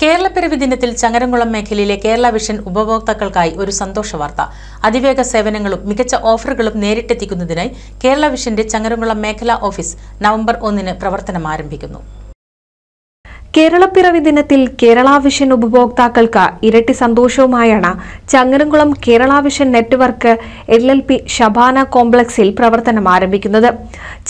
Kerala Piravi Dinathil Changarankulam Mekhalile Kerala Vision Ubaboktakkalkkayi Oru Santosha Vartha Adivega Sevanangalum Mikacha Offerukalum Nerittettikkunnathinayi Kerala Visione Changarankulam Mekhala Office November 1-nu Pravarthanam Aarambhikkunnu Kerala Piravi Dinathil Kerala Vision Ubaboktakkalkku Irati Santoshavumayana Changarankulam Kerala Vision Network LLP Shabana Complexil Pravarthanam Aarambhikkunnathu.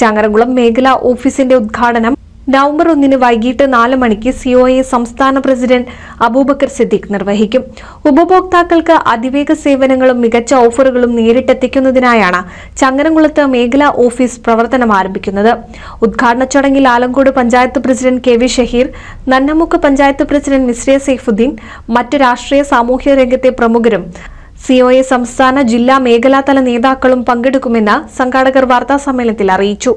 Changarankulam Mekhala Officeinte Udghadanam November 1-nu വൈകിട്ട് 4 മണിക്ക് COA സംസ്ഥാന president Abubakar Siddique നിർവഹിക്കും. ഉപഭോക്താക്കൾക്ക് അതിവേഗ സേവനങ്ങളും മികച്ച ഓഫറുകളും നേരിട്ടെത്തിക്കുന്നതിനായാണ് ചങ്ങരംകുളത്ത് മേഖലാ ഓഫീസ് പ്രവർത്തനം ആരംഭിക്കുന്നത്. ഉദ്ഘാടന ചടങ്ങിൽ Alankode panchayat president K V Shaheer, Nannamukku panchayat president Misriya Saifuddin, മറ്റ് രാഷ്ട്രീയ സാമൂഹിക രംഗത്തെ പ്രമുഖരും COA സംസ്ഥാന ജില്ലാ മേഖലാതല നേതാക്കളും പങ്കെടുക്കുമെന്ന് സംഘാടകർ വാർത്താ സമ്മേളനത്തിൽ അറിയിച്ചു.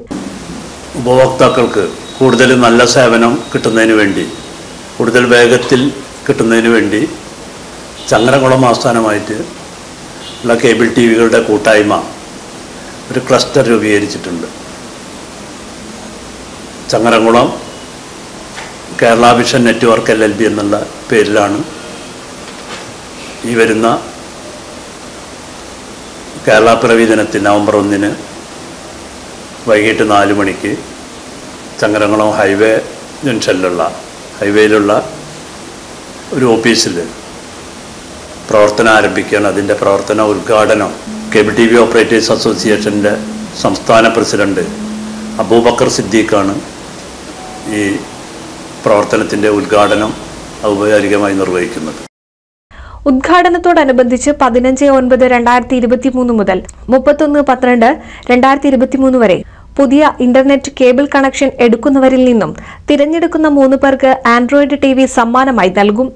ഉപഭോക്താക്കൾക്ക് കൂടുതൽ നല്ല സേവനം കിട്ടുന്നതിന് വേണ്ടി കൂടുതൽ വേഗത്തിൽ കിട്ടുന്നതിന് വേണ്ടി ചങ്ങരകുളം ആസ്ഥാനമായിട്ട് ഉള്ള കേബിൾ ടി വികളുടെ കൂട്ടായ്മ ഒരു ക്ലസ്റ്റർ രൂപീകരിച്ചിട്ടുണ്ട്. Changaramkulam Kerala vision network LLP എന്നുള്ള പേരിലാണ് ഈ വരുന്ന കേരള പിറവി ദിനത്തിൽ നവംബർ 1-ന് വൈകിട്ട് 4 മണിക്ക് ചങ്ങരംകുളം ഹൈവേ ജംഗ്ഷനിലുള്ള ഹൈവേയിലുള്ള ഒരു ഓഫീസിൽ പ്രവർത്തനം ആരംഭിക്കുകയാണ്. അതിൻ്റെ പ്രവർത്തന ഉദ്ഘാടനം കേബിൾ ടി വി ഓപ്പറേറ്റേഴ്സ് അസോസിയേഷൻ്റെ സംസ്ഥാന പ്രസിഡന്റ് അബൂബക്കർ സിദ്ദീഖാണ് ഈ പ്രവർത്തനത്തിൻ്റെ ഉദ്ഘാടനം ഔപചാരികമായി നിർവഹിക്കുന്നത്. ഉദ്ഘാടനത്തോടനുബന്ധിച്ച് 15-9-2023 മുതൽ 31-12-2023 വരെ പുതിയ ഇന്റർനെറ്റ് കേബിൾ കണക്ഷൻ എടുക്കുന്നവരിൽ നിന്നും തിരഞ്ഞെടുക്കുന്ന 3 പേർക്ക് ആൻഡ്രോയിഡ് TV സമ്മാനമായി നൽകും.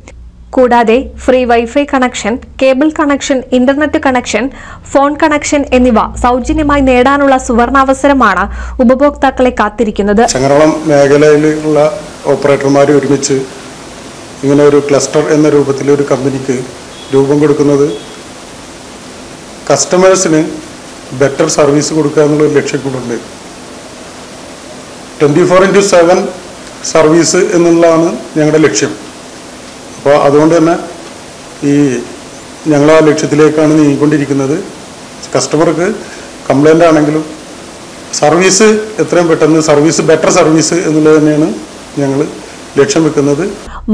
കൂടാതെ free wifi connection, cable connection, internet connection, phone connection എന്നിവ സൗജന്യമായി നേടാനുള്ള സുവർണാവസരമാണ് ഉപഭോക്താക്കളെ കാത്തിരിക്കുന്നത്. ചങ്ങരകുളം മേഖലയിലുള്ള ഓപ്പറേറ്റർമാർ ഒരുമിച്ച് ഇങ്ങനെ ഒരു ക്ലസ്റ്റർ എന്ന രൂപത്തിൽ ഒരു കമ്പനിക്ക് രൂപം കൊടുക്കുന്നത് കസ്റ്റമേഴ്സിന് ബെറ്റർ സർവീസ് കൊടുക്കുക എന്നുള്ളൊരു ലക്ഷ്യം കൊണ്ടുണ്ട്. 24/7 സർവീസ് എന്നുള്ളതാണ് ഞങ്ങളുടെ ലക്ഷ്യം. അപ്പോൾ അതുകൊണ്ട് തന്നെ ഈ ഞങ്ങൾ ആ ലക്ഷ്യത്തിലേക്കാണ് നീങ്ങിക്കൊണ്ടിരിക്കുന്നത്. കസ്റ്റമർക്ക് കംപ്ലൈൻ്റ് ആണെങ്കിലും സർവീസ് എത്രയും പെട്ടെന്ന് സർവീസ് ബെറ്റർ സർവീസ് എന്നുള്ളത് തന്നെയാണ് ഞങ്ങൾ ലക്ഷ്യം വെക്കുന്നത്.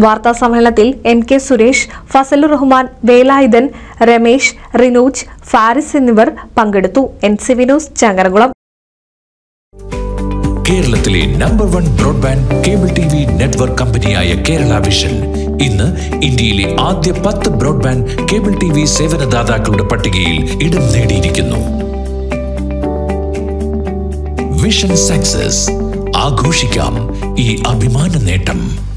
വാർത്താ സമ്മേളനത്തിൽ NK സുരേഷ്, ഫസലുർ റഹ്മാൻ, വേലായുധൻ, രമേശ്, റിനൂജ്, ഫാരിസ് എന്നിവർ പങ്കെടുത്തു. NC വിനോസ്, ചങ്ങരംകുളം. കേരളത്തിലെ No. 1 broadband cable TV network കമ്പനിയായ കേരള വിഷൻ ഇന്ന് ഇന്ത്യയിലെ ആദ്യ 10 ബ്രോഡ്ബാൻഡ് കേബിൾ TV സേവനദാതാക്കളുടെ പട്ടികയിൽ ഇടം നേടിയിരിക്കുന്നു. വിഷൻ സക്സസ് ആഘോഷിക്കാം ഈ അഭിമാന നേട്ടം.